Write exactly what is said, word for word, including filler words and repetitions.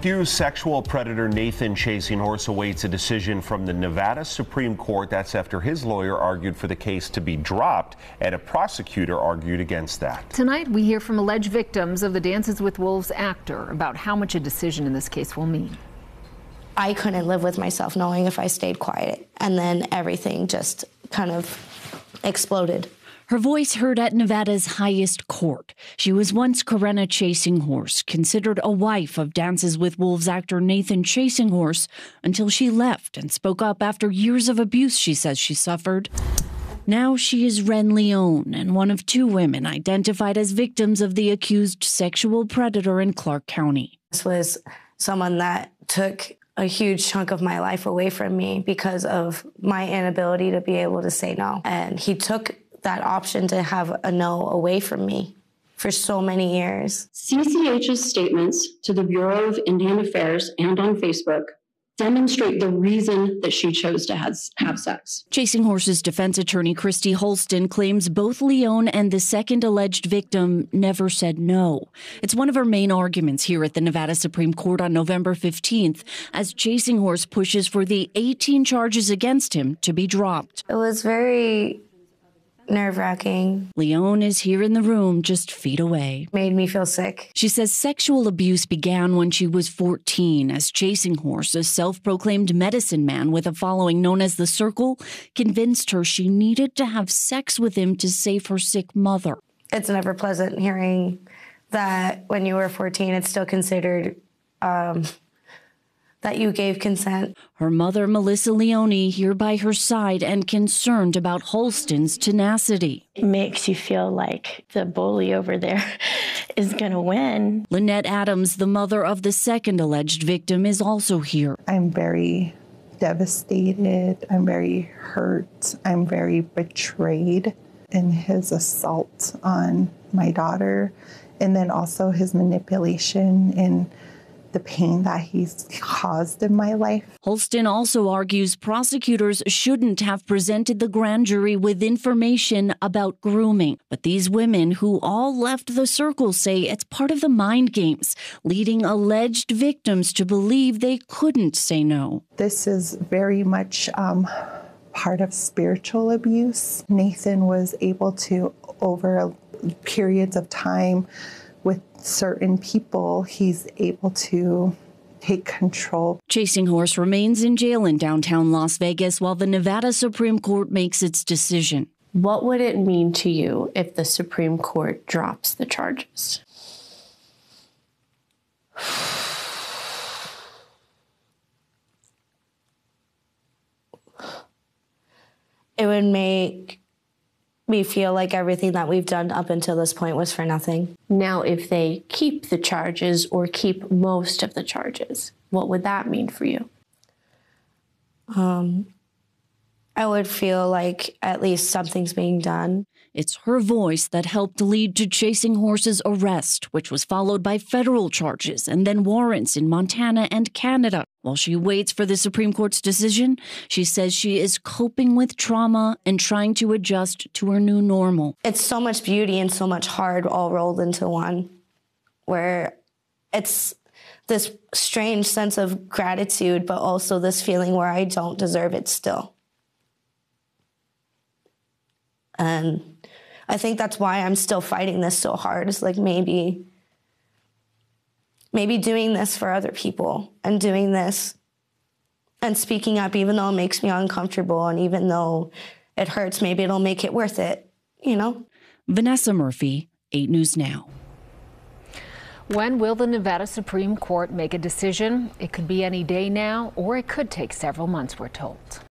Accused sexual predator Nathan Chasing Horse awaits a decision from the Nevada Supreme Court. That's after his lawyer argued for the case to be dropped and a prosecutor argued against that. Tonight we hear from alleged victims of the Dances with Wolves actor about how much a decision in this case will mean. I couldn't live with myself knowing if I stayed quiet, and then everything just kind of exploded. Her voice heard at Nevada's highest court. She was once Corinna Chasing Horse, considered a wife of Dances with Wolves actor Nathan Chasing Horse, until she left and spoke up after years of abuse she says she suffered. Now she is Ren Leone, and one of two women identified as victims of the accused sexual predator in Clark County. This was someone that took a huge chunk of my life away from me because of my inability to be able to say no. And he took that option to have a no away from me for so many years. C C H's statements to the Bureau of Indian Affairs and on Facebook demonstrate the reason that she chose to has, have sex. Chasing Horse's defense attorney Christy Holston claims both Leone and the second alleged victim never said no. It's one of her main arguments here at the Nevada Supreme Court on November fifteenth as Chasing Horse pushes for the eighteen charges against him to be dropped. It was very nerve-wracking. Leone is here in the room, just feet away. Made me feel sick. She says sexual abuse began when she was fourteen, as Chasing Horse, a self-proclaimed medicine man with a following known as The Circle, convinced her she needed to have sex with him to save her sick mother. It's never pleasant hearing that when you were fourteen, it's still considered um, that you gave consent. Her mother, Melissa Leone, here by her side and concerned about Holston's tenacity. It makes you feel like the bully over there is going to win. Lynette Adams, the mother of the second alleged victim, is also here. I'm very devastated. I'm very hurt. I'm very betrayed in his assault on my daughter, and then also his manipulation and the pain that he's caused in my life. Holston also argues prosecutors shouldn't have presented the grand jury with information about grooming. But these women, who all left The Circle, say it's part of the mind games, leading alleged victims to believe they couldn't say no. This is very much um, part of spiritual abuse. Nathan was able to, over periods of time, with certain people, he's able to take control. Chasing Horse remains in jail in downtown Las Vegas while the Nevada Supreme Court makes its decision. What would it mean to you if the Supreme Court drops the charges? It would make we feel like everything that we've done up until this point was for nothing. Now, if they keep the charges or keep most of the charges, what would that mean for you? Um, I would feel like at least something's being done. It's her voice that helped lead to Chasing Horse's arrest, which was followed by federal charges and then warrants in Montana and Canada. While she waits for the Supreme Court's decision, she says she is coping with trauma and trying to adjust to her new normal. It's so much beauty and so much hard all rolled into one, where it's this strange sense of gratitude, but also this feeling where I don't deserve it still. And I think that's why I'm still fighting this so hard. It's like maybe, maybe doing this for other people and doing this and speaking up, even though it makes me uncomfortable and even though it hurts, maybe it'll make it worth it, you know? Vanessa Murphy, eight news now. When will the Nevada Supreme Court make a decision? It could be any day now, or it could take several months, we're told.